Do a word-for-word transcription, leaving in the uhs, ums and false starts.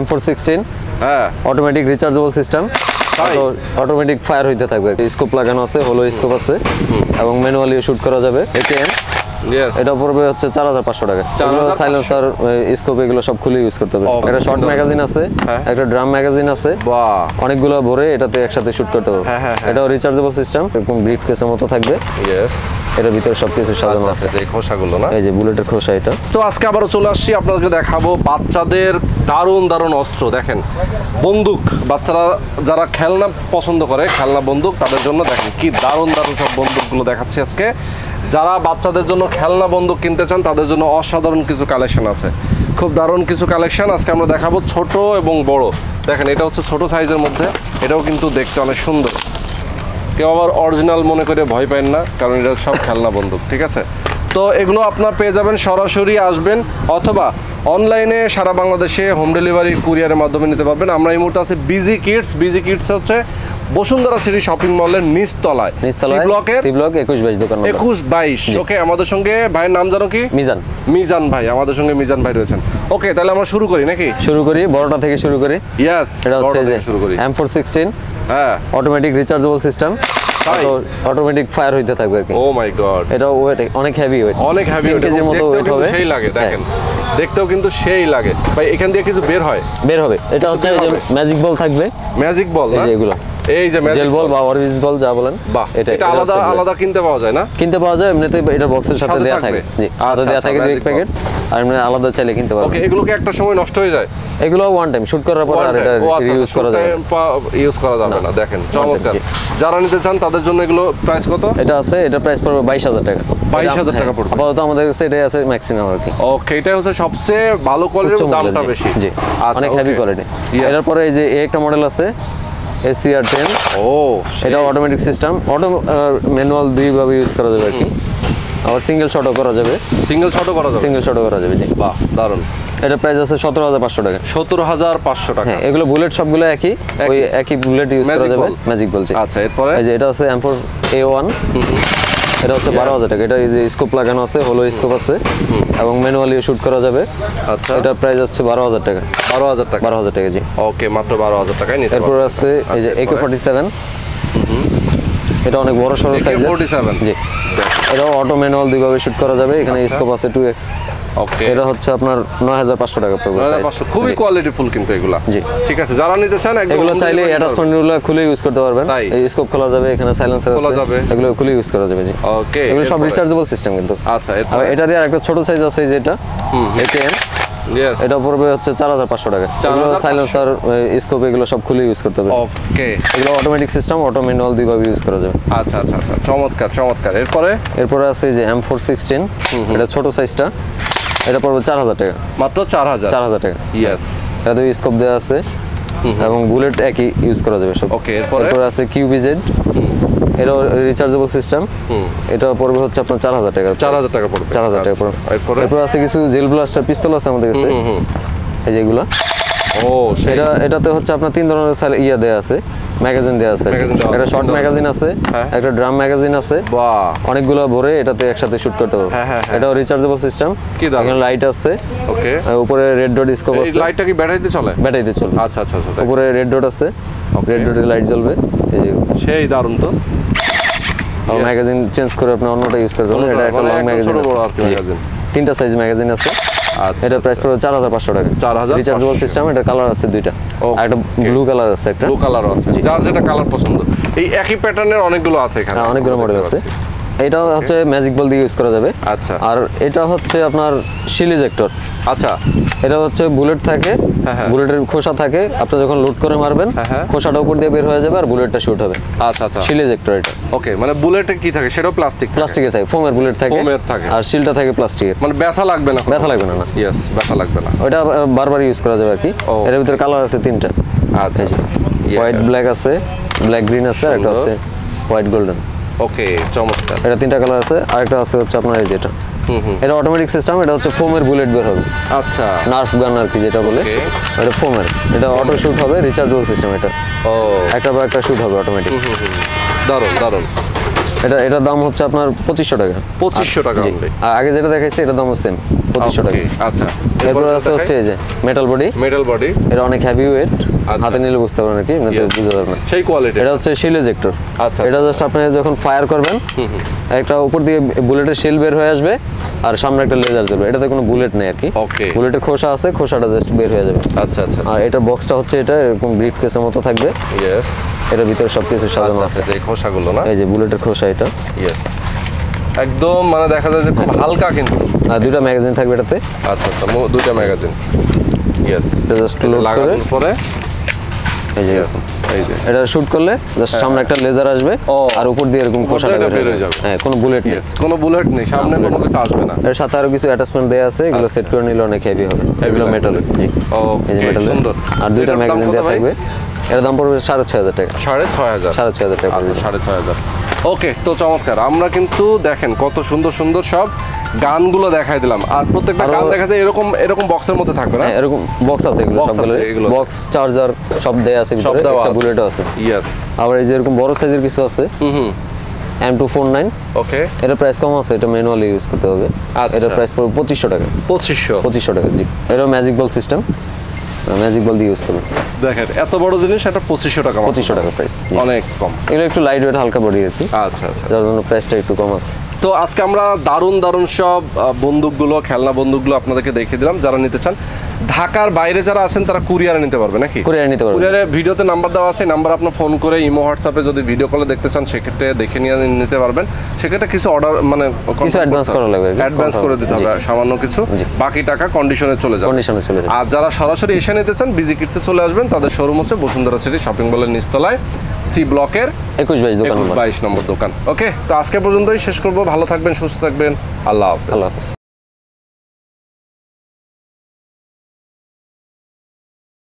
M four sixteen automatic rechargeable system. So automatic fire hoite thakbe. Scope lagano ache, holo scope ache ebong manually shoot kora jabe. A T M. Yes. It will be four thousand five hundred. Silencer, scope, use it. There is a short magazine, a drum magazine. Wow. And you can shoot it. It's a rechargeable system. It will be a briefcase. Yes. It will be a shop case. It will be a bullet. So, today we will see দারুণ দারুণ অস্ত্র দেখেন বন্দুক বাচ্চারা যারা খেলনা পছন্দ করে খেলনা বন্দুক তাদের জন্য দেখেন কি দারুণ দারুণ সব বন্দুকগুলো দেখাচ্ছি আজকে যারা বাচ্চাদের জন্য খেলনা বন্দুক কিনতে চান তাদের জন্য অসাধারণ কিছু কালেকশন আছে খুব দারুণ কিছু কালেকশন আজকে আমরা দেখাবো ছোট এবং বড় দেখেন এটা হচ্ছে ছোট সাইজের মধ্যে এটাও কিন্তু দেখতে অনেক সুন্দর কেউ আবার অরিজিনাল মনে করে ভয় পায় না কারণ এটা সব খেলনা বন্দুক ঠিক আছে তো এগুলো আপনারা পেয়ে যাবেন সরাসরি আসবেন অথবা অনলাইনে সারা বাংলাদেশে হোম ডেলিভারি কুরিয়ারের মাধ্যমে নিতে পারবেন আমরা এই মুহূর্তে আছে বিজি কিডস বিজি কিডস হচ্ছে বসুন্ধরা সিটি শপিং মলের নিচতলায় সি ব্লকের সি ব্লক একুশ বাইশ দোকান নম্বর একুশ বাইশ ওকে আমাদের সঙ্গে ভাইয়ের নাম জানো কি মিজান মিজান ভাই আমাদের সঙ্গে মিজান ভাই রয়েছেন ওকে তাহলে আমরা শুরু করি নাকি শুরু করি বড়টা থেকে শুরু করি यस এটা হচ্ছে যে শুরু করি M four sixteen হ্যাঁ অটোমেটিক রিচার্জেবল সিস্টেম তো অটোমেটিক ফায়ার হইতে থাকবে আর কি ও মাই গড এটা ওয়েট অনেক হেভি ওয়েট অনেক হেভি ওয়েট এর মতো ওয়েট হবে সেই লাগে দেখেন দেখতেও কিন্তু সেই লাগে ভাই এখান দিয়ে কিছু বের হয় বের হবে এটা হচ্ছে এই যে ম্যাজিক বল থাকবে ম্যাজিক বল এই যে এগুলা এই যে ম্যাজিক বল বা অরিজিন বল যা বলেন বাহ এটা আলাদা আলাদা কিনতে পাওয়া যায় না কিনতে পাওয়া যায় এমনিতে এটা বক্সের সাথে দেয়া থাকে জি আলাদা দেয়া থাকে দুই প্যাকেট আর এমনি আলাদা চাইলে কিনতে পারবেন ওকে এগুলো কি একটা সময় নষ্ট হয়ে যায় এগুলো ওয়ান টাইম শুট করার পর আর এটা রিইউজ করা যাবে ইউজ করা যাবে না দেখেন চমৎকার যারা নিতে চান তাদের জন্য এগুলো প্রাইস কত এটা আছে এটা প্রাইস পড়বে বাইশ হাজার টাকা বাইশ হাজার টাকা পড়বে আপাতত আমাদের কাছে এটাই আছে ম্যাক্সিমাম আর কি ওকে এটা হচ্ছে সবচেয়ে ভালো কোয়ালিটির দামটা বেশি জি অনেক হেভি কোয়ালিটি এর পরে এই যে একটা মডেল আছে A C R ten oh এটা অটোমেটিক সিস্টেম অটো ম্যানুয়াল দুই ভাবে ইউজ করা যাবে কি আর সিঙ্গেল শটও করা যাবে সিঙ্গেল শটও করা যাবে সিঙ্গেল শটও করা যাবে জি বাহ দারুন এটা প্রাইস আছে সতেরো হাজার পাঁচশো টাকা সতেরো হাজার পাঁচশো টাকা এগুলো বুলেট সবগুলো একই ওই একই বুলেট ইউজ করা যাবে ম্যাজিক বলছে আচ্ছা এরপর এই যে এটা আছে M four A one এটা হচ্ছে বারো হাজার টাকা এটা এই যে স্কোপ লাগানো আছে হলো স্কোপ আছে এবং ম্যানুয়ালি শুট করা যাবে আচ্ছা এটা প্রাইস আছে বারো হাজার টাকা বারো হাজার টাকা বারো হাজার টাকা জি ওকে মাত্র বারো হাজার টাকায় নিতে পারবেন এরপর আছে এই যে A K forty-seven এটা অনেক বড় সরো সাইজের A K forty-seven জি এটা অটো ম্যানুয়াল দুইভাবে শুট করা যাবে এখানে স্কোপ আছে টু এক্স ওকে এটা হচ্ছে আপনার নয় হাজার পাঁচশো টাকা পড়বে নয় হাজার পাঁচশো খুবই কোয়ালিটিফুল কিন্তু এগুলা জি ঠিক আছে যারা নিতে চান এগুলো চাইলে অ্যাটাচমেন্ট গুলো খুলে ইউজ করতে পারবেন এই স্কোপ খোলা যাবে এখানে সাইলেন্সার আছে এগুলো খুলে ইউজ করা যাবে জি ওকে এগুলো সব রিচার্জেবল সিস্টেম কিন্তু আচ্ছা এটারই আরেকটা ছোট সাইজ আছে যেটা A T M yes এটা পড়বে হচ্ছে চার হাজার পাঁচশো টাকা এগুলো সাইলেন্সার স্কোপ এগুলো সব খুলে ইউজ করতে পারবেন ওকে এগুলো অটোমেটিক সিস্টেম অটো ম্যানুয়াল দুইভাবে ইউজ করা যাবে আচ্ছা আচ্ছা আচ্ছা চমৎকার চমৎকার এরপরে এরপরে আছে এই যে M four sixteen এটা ছোট সাইজটা এটা পড়বে চার হাজার টাকা মাত্র চার হাজার চার হাজার টাকা यस এটা দুই স্কোপ দেয়া আছে এবং বুলেট একই ইউজ করা যাবে সব ওকে এরপর আছে Q B Z এটা রিচার্জেবল সিস্টেম এটা পড়বে হচ্ছে আপনার চার হাজার টাকা চার হাজার টাকা পড়বে চার হাজার টাকা পড়বে এরপর আছে কিছু জেল ব্লাস্টার পিস্তল আছে আমাদের কাছে এই যে এগুলা ও সেটা এটাতে হচ্ছে আপনার তিন ধরনের ইয়া দেয়া আছে ম্যাগাজিন দেয়া আছে একটা শর্ট ম্যাগাজিন আছে একটা ড্রাম ম্যাগাজিন আছে বাহ অনেকগুলো ভরে এটাতে একসাথে শুট করতে পারো এটাও রিচার্জেবল সিস্টেম কি দারুণ লাইট আছে ওকে উপরে রেড ডট স্কোপ আছে এই লাইটটা কি ব্যাটারিতে চলে ব্যাটারিতে চলে আচ্ছা আচ্ছা আচ্ছা উপরে রেড ডট আছে রেড ডটে লাইট জ্বলবে এই সেই দারুণ তো আর ম্যাগাজিন চেঞ্জ করে আপনি অন্যটা ইউজ করতে পারেন এটা একটা লং ম্যাগাজিন আছে তিনটা সাইজ ম্যাগাজিন আছে আচ্ছা এটা প্রাইস পড়বে চার হাজার পাঁচশো টাকা চার হাজার রিচার্জেবল সিস্টেম এটা কালার আছে দুইটা আর একটা ব্লু কালার আছে একটা ব্লু কালার আছে যার যেটা কালার পছন্দ এই একই প্যাটার্নের অনেকগুলো আছে এখানে হ্যাঁ অনেকগুলো মডেল আছে এটা হচ্ছে ম্যাজিক বল দিয়ে ইউজ করা যাবে আচ্ছা আর এটা হচ্ছে আপনার সিলেক্টর আচ্ছা এটা হচ্ছে বুলেট থাকে বুলেটের খোসা থাকে আপনি যখন লোড করে মারবেন খোসাটা উপর দিয়ে বের হয়ে যাবে আর বুলেটটা শুট হবে আচ্ছা আচ্ছা সিলেক্টর এটা ওকে মানে বুলেটে কি থাকে সেটাও প্লাস্টিক প্লাস্টিকে থাকে ফোমের বুলেট থাকে ফোমের থাকে আর সিলটা থাকে প্লাস্টিকের মানে ব্যথা লাগবে না ব্যথা লাগবে না यस ব্যথা লাগবে না ওটা বারবার ইউজ করা যাবে আর কি এর ভিতরে কালার আছে তিনটা আচ্ছা হোয়াইট ব্ল্যাক আছে ব্ল্যাক গ্রিন আছে আর একটা আছে হোয়াইট গোল্ডেন ওকে চমৎকার এটা তিনটা কালার আছে আরেকটা আছে হচ্ছে আপনার এই যেটা হুম হুম এটা অটোমেটিক সিস্টেম এটা হচ্ছে ফোমের বুলেট বের হবে আচ্ছা নার্ফ গান আর কি যেটা বলে এটা ফোমের এটা অটো শুট হবে রিচার্জেবল সিস্টেম এটা ও একটা বা একটা শুট হবে অটোমেটিক হুম হুম দারুন দারুন এটা এটা দাম হচ্ছে আপনার পঁচিশশো টাকা পঁচিশশো টাকা আর আগে যেটা দেখাইছে এটা দামও सेम পঁচিশশো টাকা। আচ্ছা, এরপর আছে হচ্ছে এই যে মেটাল বডি, মেটাল বডি এটা অনেক হেভি ওয়েট, হাতে নিলে বুঝতে পারবেন নাকি, এমনিতে বুঝতে পারবেন সেই কোয়ালিটি। এটা হচ্ছে শিল এজেক্টর। আচ্ছা, এটা জাস্ট আপনি যখন ফায়ার করবেন একটা উপর দিয়ে বুলেটের শিল বের হয়ে আসবে আর সামনে একটা লেজার যাবে। এটাতে কোনো বুলেট নেই আর কি, বুলেটের খোসা আছে, খোসাটা জাস্ট বের হয়ে যাবে। আচ্ছা আচ্ছা। আর এটা বক্সটা হচ্ছে এটা এরকম ব্রিফ কেসের মতো থাকবে। ইয়েস, এটার ভিতরে সবকিছু সাজানো আছে, এই খোসাগুলো না, এই যে বুলেটের খোসা এটা। ইয়েস, একদম মানে দেখা যায় যে খুব হালকা, কিন্তু আর দুটো ম্যাগাজিন থাকবে এটাতে। আচ্ছা আচ্ছা, দুটো ম্যাগাজিন। ইয়েস, এটা জাস্ট লোড করে পরে এই যে এটা শুট করলে জাস্ট সামনে একটা লেজার আসবে আর উপর দিয়ে এরকম খোসাটা বের হয়ে যাবে। হ্যাঁ, কোনো বুলেট নেই, কোনো বুলেট নেই, সামনে কোনো কিছু আসবে না। এর সাথে আরো কিছু অ্যাটাচমেন্ট দেয়া আছে, এগুলো সেট করে নিলে অনেক হেভি হবে। এগুলো মেটাল। জি, এই যে মেটাল সুন্দর। আর দুটো ম্যাগাজিন দেয়া থাকবে। এর দাম পড়বে ছয় হাজার পঞ্চাশ টাকা। ছয় হাজার পঞ্চাশ ছয় হাজার পঞ্চাশ টাকা। ছয় হাজার পঞ্চাশ। ওকে, তো চমৎকার। আমরা কিন্তু দেখেন কত সুন্দর সুন্দর সব গানগুলো দেখাই দিলাম। আর প্রত্যেকটা গান দেখা যায় এরকম এরকম বক্সের মধ্যে থাকবে না, এরকম বক্স আছে এগুলো সবগুলো। বক্স, চার্জার সব দেয়া আছে ভিতরে, এক্সট্রা বুলেটও আছে। ইয়েস, আবার এই যে এরকম বড় সাইজের কিছু আছে। হুম হুম, M two four nine. Okay, এর প্রাইস কম আছে, এটা ম্যানুয়ালি ইউজ করতে হবে। আর এর প্রাইস পড়বে পঁচিশশো টাকা। পঁচিশশো পঁচিশশো টাকা। জি, এর magic ball system, magic ball দিয়ে ইউজ করবেন। দেখেন এত বড় জিনিস, এটা পঁচিশশো টাকা। পঁচিশশো টাকা প্রাইস, অনেক কম। এগুলো একটু লাইট ওয়েট, হালকা বডি আর কি। আচ্ছা আচ্ছা, যার জন্য প্রাইসটা একটু কম আছে। তো আজকে আমরা দারুণ দারুণ সব বন্দুকগুলো, খেলনা বন্দুকগুলো আপনাদেরকে দেখিয়ে দিলাম। যারা নিতে চান, ঢাকার বাইরে যারা আছেন তারা কুরিয়ারে নিতে পারবে নাকি? কুরিয়ারে নিতে পারবে। কুরিয়ারে ভিডিওতে নাম্বার দেওয়া আছে, নাম্বার আপনার ফোন করে, ইমো, হোয়াটসঅ্যাপে যদি ভিডিও কলে দেখতে চান সেক্ষেত্রে দেখে নিয়ে নিতে পারবেন। সেক্ষেত্রে কিছু অর্ডার মানে কিছু অ্যাডভান্স করা লাগবে, অ্যাডভান্স করে দিতে হবে সামান্য কিছু, বাকি টাকা কন্ডিশনে চলে যাবে। কন্ডিশনে চলে যাবে। আর যারা সরাসরি এসে নিতে চান, বিজি কিডসে চলে আসবেন। তাদের শোরুম হচ্ছে বসুন্ধরা সিটি শপিং মলের নিচতলায়, সি ব্লকের একুশ বাইশ দোকান, বাইশ নম্বর দোকান। ওকে, তো আজকে পর্যন্তই শেষ করবো। ভালো থাকবেন, সুস্থ থাকবেন। আল্লাহ হাফেজ। আল্লাহ হাফেজ।